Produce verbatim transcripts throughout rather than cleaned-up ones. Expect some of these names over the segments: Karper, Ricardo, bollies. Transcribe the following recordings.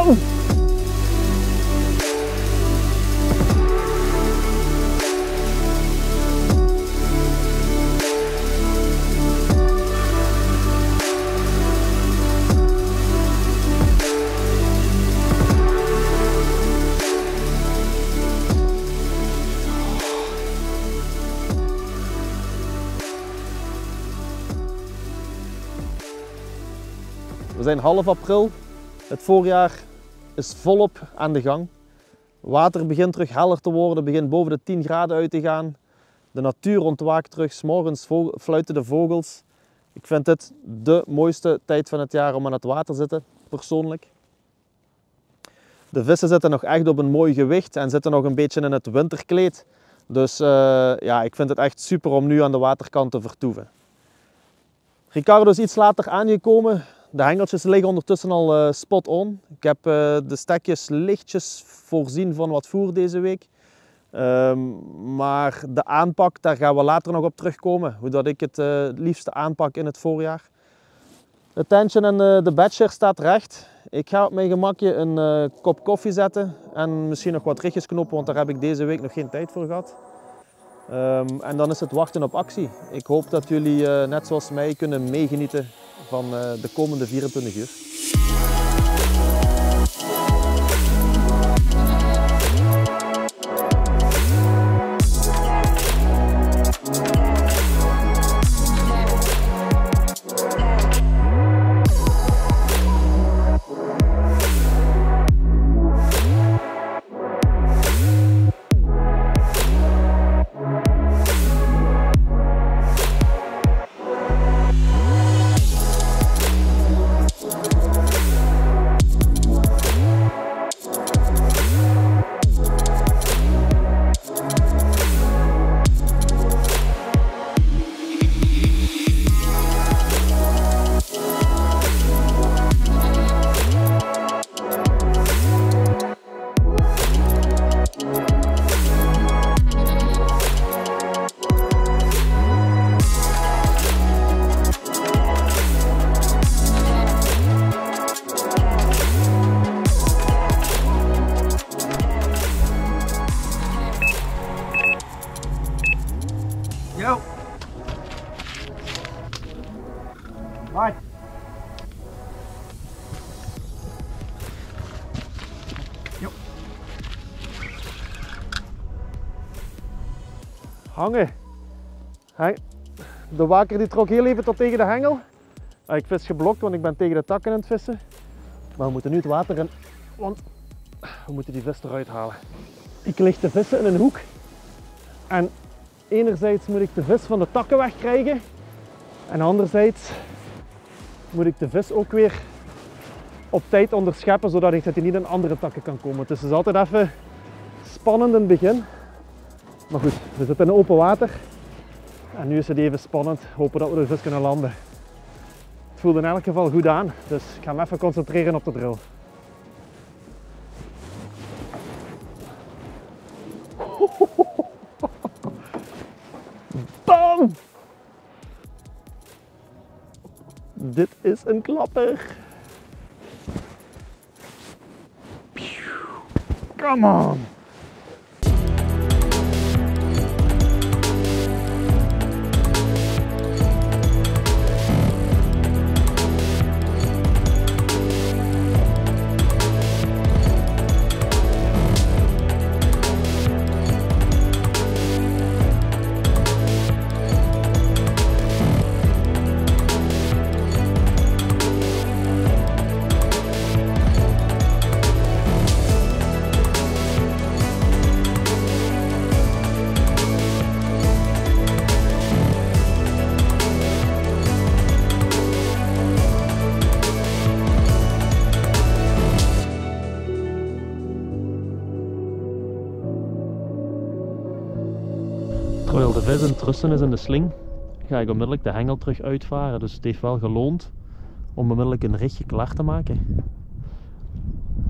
Ricardo! We zijn half april, het voorjaar is volop aan de gang. Water begint terug helder te worden, begint boven de tien graden uit te gaan. De natuur ontwaakt terug, 's morgens fluiten de vogels. Ik vind dit de mooiste tijd van het jaar om aan het water te zitten, persoonlijk. De vissen zitten nog echt op een mooi gewicht en zitten nog een beetje in het winterkleed. Dus uh, ja, ik vind het echt super om nu aan de waterkant te vertoeven. Ricardo is iets later aangekomen. De hengeltjes liggen ondertussen al uh, spot on. Ik heb uh, de stekjes lichtjes voorzien van wat voer deze week. Um, maar de aanpak, daar gaan we later nog op terugkomen. Hoe dat ik het uh, liefste aanpak in het voorjaar. Het tentje en uh, de bedsheer staat recht. Ik ga op mijn gemakje een uh, kop koffie zetten. En misschien nog wat richtjes knopen, want daar heb ik deze week nog geen tijd voor gehad. Um, en dan is het wachten op actie. Ik hoop dat jullie uh, net zoals mij kunnen meegenieten van de komende vierentwintig uur. Yo. Bye. Yo. Hangen. Hey. De waker die trok heel even tot tegen de hengel. Ik vis geblokt, want ik ben tegen de takken aan het vissen. Maar we moeten nu het water in, want we moeten die vis eruit halen. Ik lig te vissen in een hoek. En enerzijds moet ik de vis van de takken wegkrijgen en anderzijds moet ik de vis ook weer op tijd onderscheppen zodat hij niet in andere takken kan komen. Dus het is altijd even spannend in het begin. Maar goed, we zitten in open water en nu is het even spannend. Hopen dat we de vis kunnen landen. Het voelt in elk geval goed aan, dus ik ga me even concentreren op de drill. Bam! Dit is een klapper. Come on! Terwijl de vis in het rusten is in de sling, ga ik onmiddellijk de hengel terug uitvaren. Dus het heeft wel geloond om onmiddellijk een richtje klaar te maken.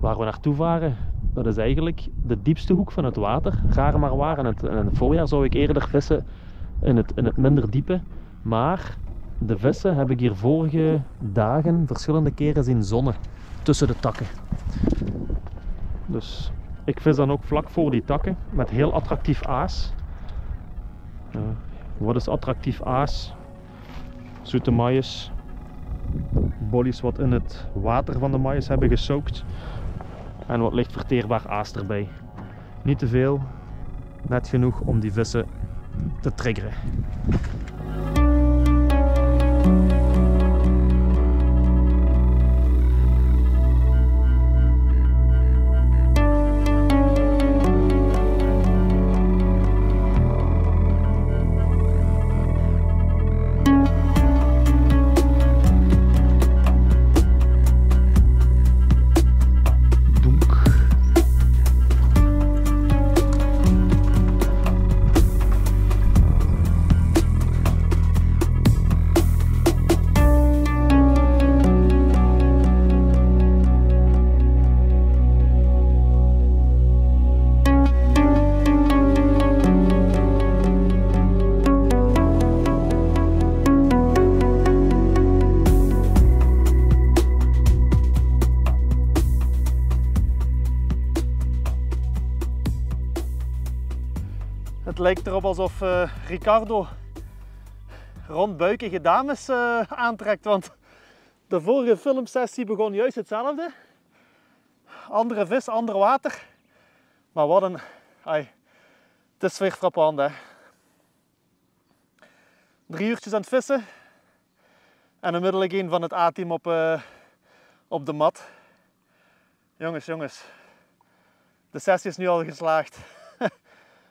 Waar we naartoe varen, dat is eigenlijk de diepste hoek van het water. Raar maar waar, in het, in het voorjaar zou ik eerder vissen in het, in het minder diepe. Maar de vissen heb ik hier vorige dagen verschillende keren zien zonnen tussen de takken. Dus ik vis dan ook vlak voor die takken met heel attractief aas. Uh, wat is attractief aas? Zoete maïs, bollies wat in het water van de maïs hebben gesookt en wat licht verteerbaar aas erbij. Niet te veel, net genoeg om die vissen te triggeren. Het lijkt erop alsof uh, Ricardo rondbuikige dames uh, aantrekt, want de vorige filmsessie begon juist hetzelfde. Andere vis, ander water. Maar wat een... Ai, het is weer frappant, hè. Drie uurtjes aan het vissen en onmiddellijk een van het A-team op, uh, op de mat. Jongens, jongens. De sessie is nu al geslaagd.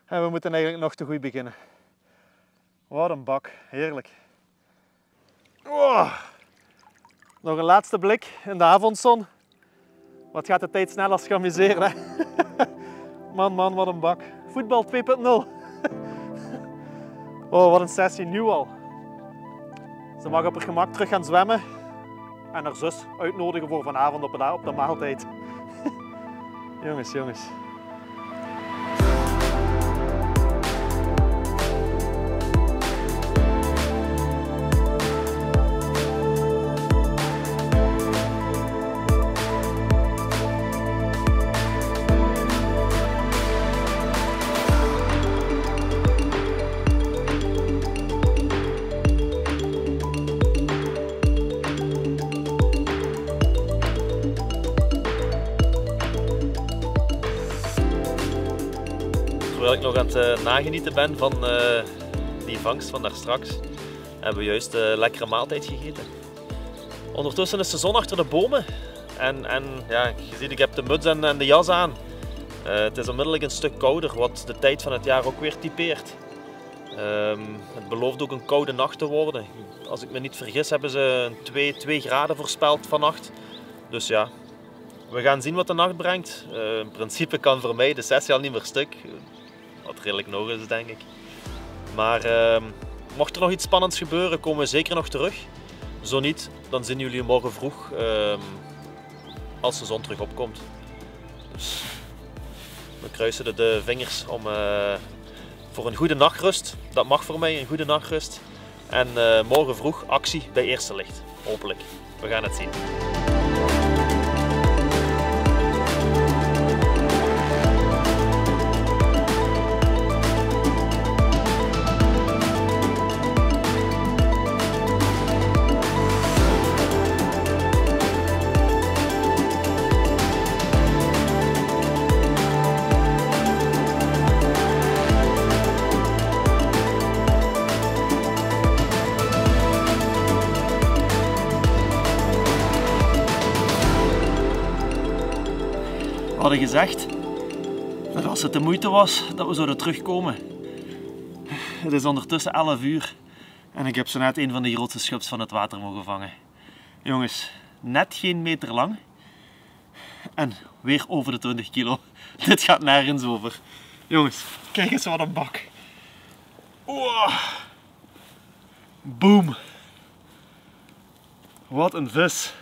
En we moeten eigenlijk nog te goed beginnen. Wat een bak, heerlijk. Oh. Nog een laatste blik in de avondzon. Wat gaat de tijd snel als geamuseerd, hè? Man, man, wat een bak. Voetbal twee punt nul. Oh, wat een sessie, nu al. Ze mag op haar gemak terug gaan zwemmen. En haar zus uitnodigen voor vanavond op de, op de maaltijd. Jongens, jongens. Terwijl ik nog aan het uh, nagenieten ben van uh, die vangst van daar straks, hebben we juist een uh, lekkere maaltijd gegeten. Ondertussen is de zon achter de bomen en, en ja, je ziet, ik heb de muts en, en de jas aan. Uh, het is onmiddellijk een stuk kouder, wat de tijd van het jaar ook weer typeert. Um, het belooft ook een koude nacht te worden. Als ik me niet vergis hebben ze twee graden voorspeld vannacht. Dus ja. We gaan zien wat de nacht brengt. Uh, in principe kan voor mij de sessie al niet meer stuk. Wat redelijk nog is, denk ik. Maar uh, mocht er nog iets spannends gebeuren, komen we zeker nog terug. Zo niet, dan zien jullie morgen vroeg uh, als de zon terug opkomt. Dus we kruisen de, de vingers om, uh, voor een goede nachtrust. Dat mag voor mij, een goede nachtrust. En uh, morgen vroeg actie bij Eerste Licht. Hopelijk. We gaan het zien. We hadden gezegd dat als het de moeite was, dat we zouden terugkomen. Het is ondertussen elf uur en ik heb zo net een van de grootste schups van het water mogen vangen. Jongens, net geen meter lang en weer over de twintig kilo. Dit gaat nergens over. Jongens, kijk eens wat een bak. Wow. Boom. Wat een vis.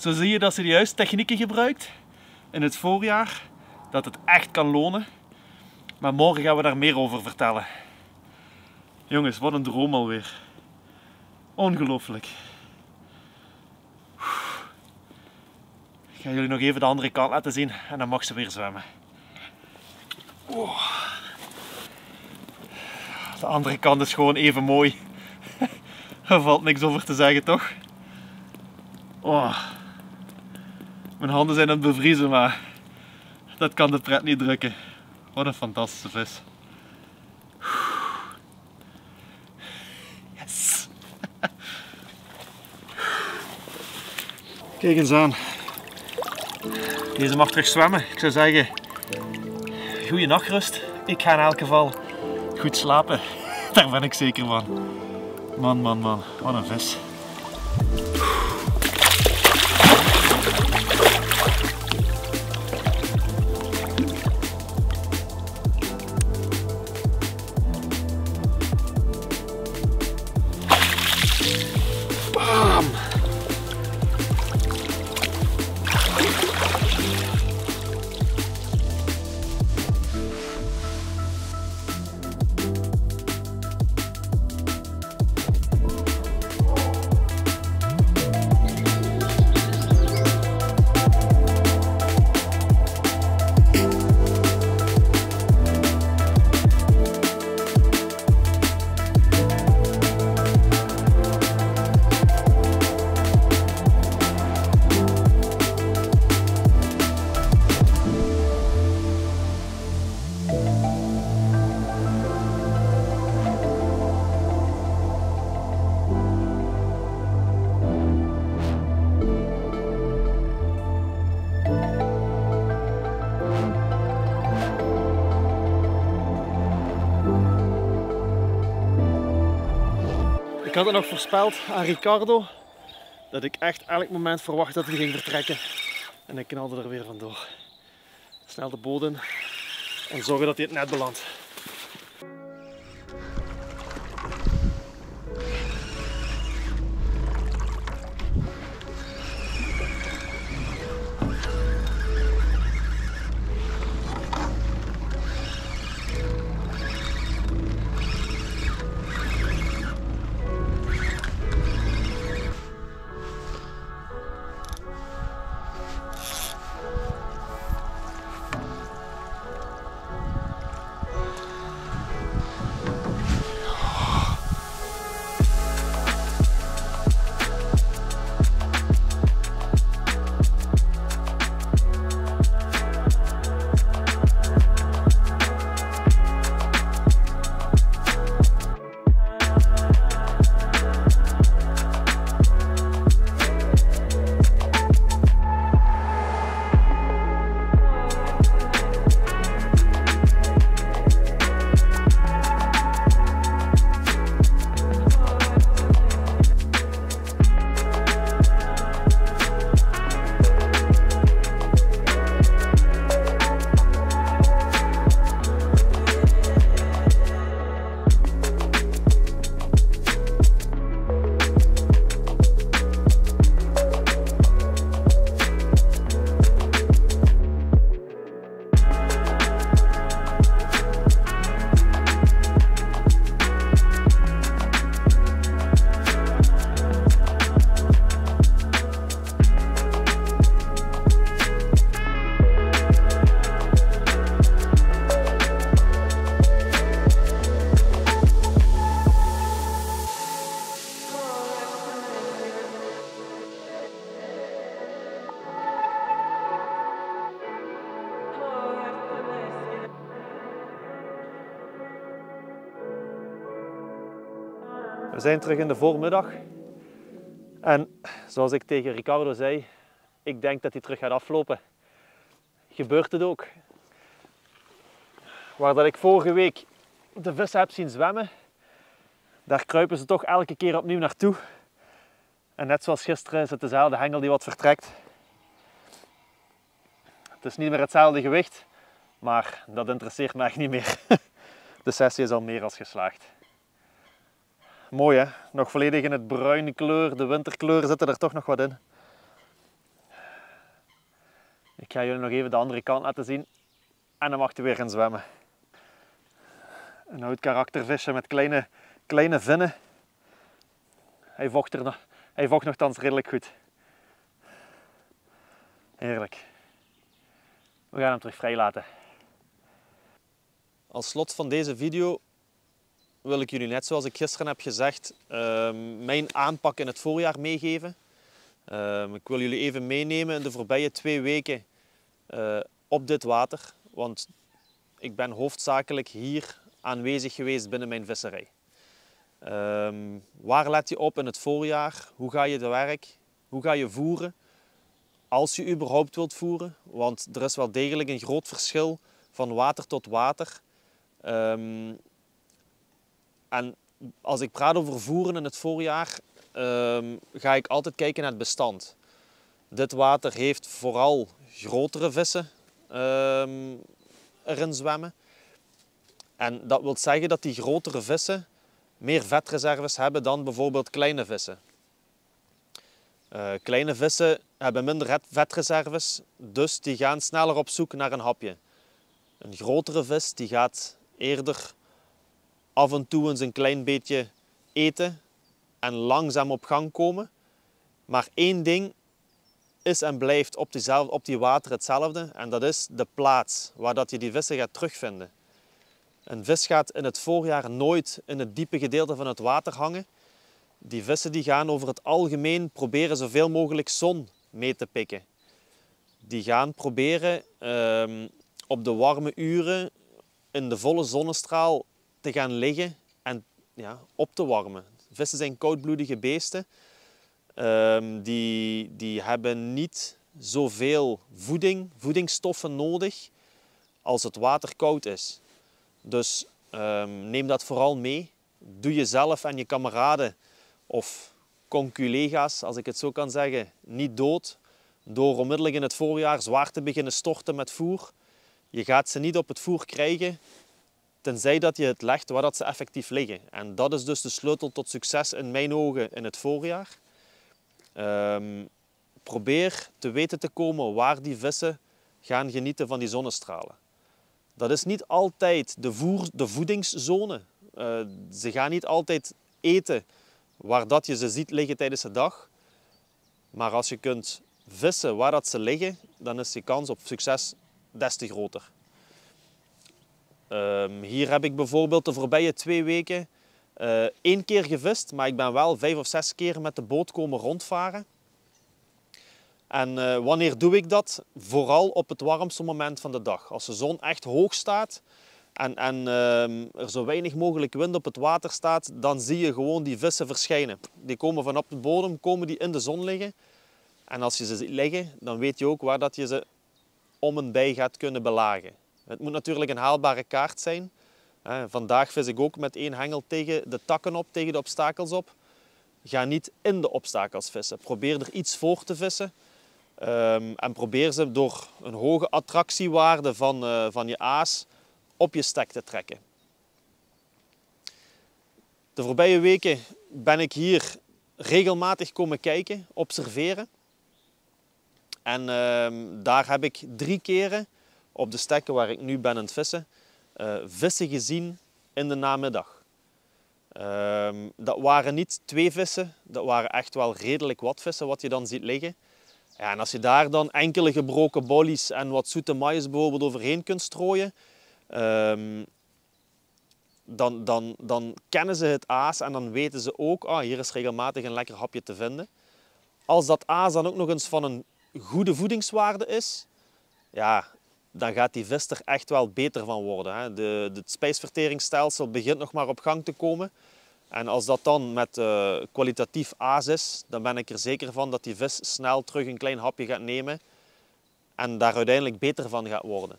Zo zie je dat ze juist technieken gebruikt in het voorjaar, dat het echt kan lonen. Maar morgen gaan we daar meer over vertellen. Jongens, wat een droom alweer. Ongelooflijk. Ik ga jullie nog even de andere kant laten zien en dan mag ze weer zwemmen. Oh. De andere kant is gewoon even mooi. Er valt niks over te zeggen, toch? Oh. Mijn handen zijn aan het bevriezen, maar dat kan de pret niet drukken. Wat een fantastische vis. Yes. Kijk eens aan. Deze mag terug zwemmen. Ik zou zeggen, goeie nachtrust. Ik ga in elk geval goed slapen. Daar ben ik zeker van. Man, man, man. Wat een vis. Ik had het nog voorspeld aan Ricardo dat ik echt elk moment verwacht dat hij ging vertrekken. En ik knalde er weer vandoor. Snel de boot in en zorgen dat hij het net belandt. We zijn terug in de voormiddag en zoals ik tegen Ricardo zei, ik denk dat hij terug gaat aflopen. Gebeurt het ook. Waar dat ik vorige week de vissen heb zien zwemmen, daar kruipen ze toch elke keer opnieuw naartoe. En net zoals gisteren is het dezelfde hengel die wat vertrekt. Het is niet meer hetzelfde gewicht, maar dat interesseert me echt niet meer. De sessie is al meer als geslaagd. Mooi hè, nog volledig in het bruine kleur, de winterkleur zitten er toch nog wat in. Ik ga jullie nog even de andere kant laten zien en dan mag je weer gaan zwemmen. Een oud karaktervisje met kleine, kleine vinnen. Hij vocht, er, hij vocht nogthans redelijk goed. Heerlijk. We gaan hem terug vrijlaten. Als slot van deze video wil ik jullie, net zoals ik gisteren heb gezegd, uh, mijn aanpak in het voorjaar meegeven. Uh, ik wil jullie even meenemen in de voorbije twee weken uh, op dit water. Want ik ben hoofdzakelijk hier aanwezig geweest binnen mijn visserij. Uh, waar let je op in het voorjaar? Hoe ga je te werk? Hoe ga je voeren? Als je überhaupt wilt voeren. Want er is wel degelijk een groot verschil van water tot water. Um, en als ik praat over voeren in het voorjaar, um, ga ik altijd kijken naar het bestand. Dit water heeft vooral grotere vissen um, erin zwemmen. En dat wil zeggen dat die grotere vissen meer vetreserves hebben dan bijvoorbeeld kleine vissen. Uh, kleine vissen hebben minder vetreserves, dus die gaan sneller op zoek naar een hapje. Een grotere vis die gaat eerder af en toe eens een klein beetje eten en langzaam op gang komen. Maar één ding is en blijft op, diezelfde, op die water hetzelfde, en dat is de plaats waar dat je die vissen gaat terugvinden. Een vis gaat in het voorjaar nooit in het diepe gedeelte van het water hangen. Die vissen die gaan over het algemeen proberen zoveel mogelijk zon mee te pikken. Die gaan proberen uh, op de warme uren in de volle zonnestraal te gaan liggen en ja, op te warmen. Vissen zijn koudbloedige beesten. Uh, die, die hebben niet zoveel voeding, voedingsstoffen nodig als het water koud is. Dus uh, neem dat vooral mee. Doe jezelf en je kameraden of conculega's, als ik het zo kan zeggen, niet dood door onmiddellijk in het voorjaar zwaar te beginnen storten met voer. Je gaat ze niet op het voer krijgen, tenzij dat je het legt waar dat ze effectief liggen. En dat is dus de sleutel tot succes in mijn ogen in het voorjaar. Um, probeer te weten te komen waar die vissen gaan genieten van die zonnestralen. Dat is niet altijd de, voer, de voedingszone. Uh, ze gaan niet altijd eten waar dat je ze ziet liggen tijdens de dag. Maar als je kunt vissen waar dat ze liggen, dan is je kans op succes des te groter. Um, hier heb ik bijvoorbeeld de voorbije twee weken uh, één keer gevist, maar ik ben wel vijf of zes keer met de boot komen rondvaren. En uh, wanneer doe ik dat? Vooral op het warmste moment van de dag. Als de zon echt hoog staat en, en uh, er zo weinig mogelijk wind op het water staat, dan zie je gewoon die vissen verschijnen. Die komen van op de bodem, komen die in de zon liggen. En als je ze ziet liggen, dan weet je ook waar dat je ze om en bij gaat kunnen belagen. Het moet natuurlijk een haalbare kaart zijn. Vandaag vis ik ook met één hengel tegen de takken op, tegen de obstakels op. Ga niet in de obstakels vissen. Probeer er iets voor te vissen. Um, en probeer ze door een hoge attractiewaarde van, uh, van je aas op je stek te trekken. De voorbije weken ben ik hier regelmatig komen kijken, observeren. En uh, daar heb ik drie keren op de stekken waar ik nu ben aan het vissen, uh, vissen gezien in de namiddag. Uh, dat waren niet twee vissen, dat waren echt wel redelijk wat vissen wat je dan ziet liggen. Ja, en als je daar dan enkele gebroken bollies en wat zoete maïs bijvoorbeeld overheen kunt strooien, uh, dan, dan, dan kennen ze het aas en dan weten ze ook, ah, hier is regelmatig een lekker hapje te vinden. Als dat aas dan ook nog eens van een goede voedingswaarde is, ja, dan gaat die vis er echt wel beter van worden. Hè. De, het spijsverteringsstelsel begint nog maar op gang te komen. En als dat dan met uh, kwalitatief aas is, dan ben ik er zeker van dat die vis snel terug een klein hapje gaat nemen en daar uiteindelijk beter van gaat worden.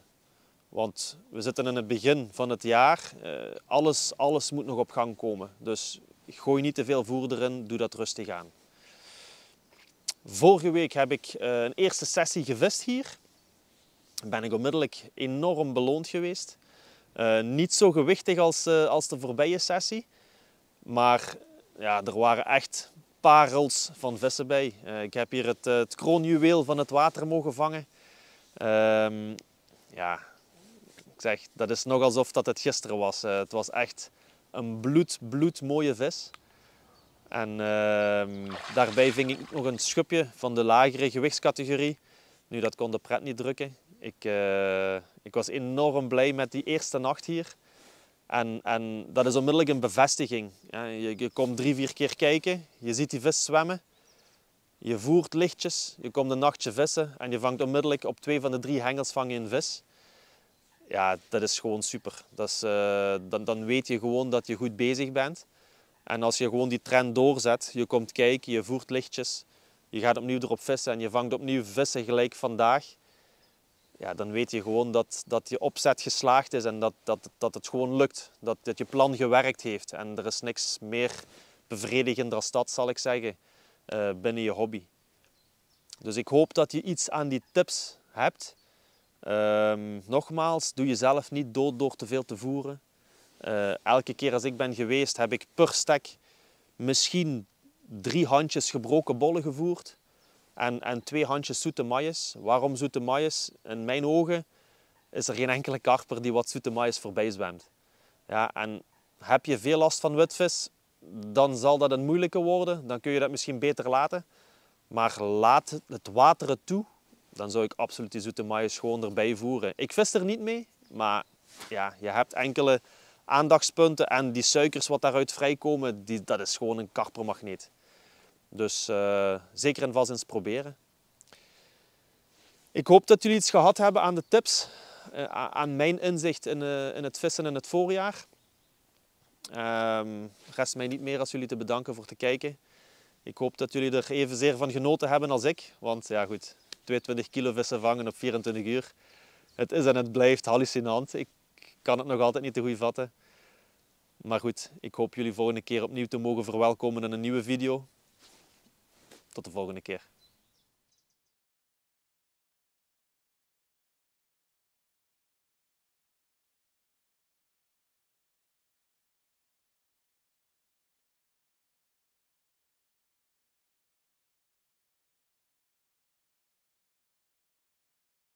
Want we zitten in het begin van het jaar, uh, alles, alles moet nog op gang komen. Dus gooi niet te veel voer erin, doe dat rustig aan. Vorige week heb ik een eerste sessie gevist hier. Ben ik onmiddellijk enorm beloond geweest. Uh, niet zo gewichtig als, uh, als de voorbije sessie. Maar ja, er waren echt parels van vissen bij. Uh, ik heb hier het, uh, het kroonjuweel van het water mogen vangen. Uh, ja, ik zeg, dat is nog alsof dat het gisteren was. Uh, het was echt een bloed, bloed mooie vis. En uh, daarbij ving ik nog een schubje van de lagere gewichtscategorie. Nu, dat kon de pret niet drukken. Ik, uh, ik was enorm blij met die eerste nacht hier. En, en dat is onmiddellijk een bevestiging. Je, je komt drie, vier keer kijken, je ziet die vis zwemmen. Je voert lichtjes, je komt een nachtje vissen en je vangt onmiddellijk op twee van de drie hengels vang je een vis. Ja, dat is gewoon super. Dat is, uh, dan, dan weet je gewoon dat je goed bezig bent. En als je gewoon die trend doorzet, je komt kijken, je voert lichtjes, je gaat opnieuw erop vissen en je vangt opnieuw vissen gelijk vandaag. Ja, dan weet je gewoon dat, dat je opzet geslaagd is en dat, dat, dat het gewoon lukt. Dat, dat je plan gewerkt heeft. En er is niks meer bevredigender als dat, zal ik zeggen, uh, binnen je hobby. Dus ik hoop dat je iets aan die tips hebt. Uh, nogmaals, doe jezelf niet dood door te veel te voeren. Uh, elke keer als ik ben geweest, heb ik per stek misschien drie handjes gebroken bollen gevoerd. En, en twee handjes zoete maïs. Waarom zoete maïs? In mijn ogen is er geen enkele karper die wat zoete maïs voorbij zwemt. Ja, en heb je veel last van witvis, dan zal dat een moeilijke worden. Dan kun je dat misschien beter laten. Maar laat het wateren toe, dan zou ik absoluut die zoete maïs gewoon erbij voeren. Ik vis er niet mee, maar ja, je hebt enkele aandachtspunten. En die suikers wat daaruit vrijkomen, die, dat is gewoon een karpermagneet. Dus uh, zeker en vast eens proberen. Ik hoop dat jullie iets gehad hebben aan de tips. Uh, aan mijn inzicht in, uh, in het vissen in het voorjaar. Uh, rest mij niet meer als jullie te bedanken voor te kijken. Ik hoop dat jullie er evenzeer van genoten hebben als ik. Want ja goed, tweeëntwintig kilo vissen vangen op vierentwintig uur. Het is en het blijft hallucinant. Ik kan het nog altijd niet te goed vatten. Maar goed, ik hoop jullie volgende keer opnieuw te mogen verwelkomen in een nieuwe video. Tot de volgende keer.